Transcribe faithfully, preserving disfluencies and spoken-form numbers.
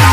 y'all.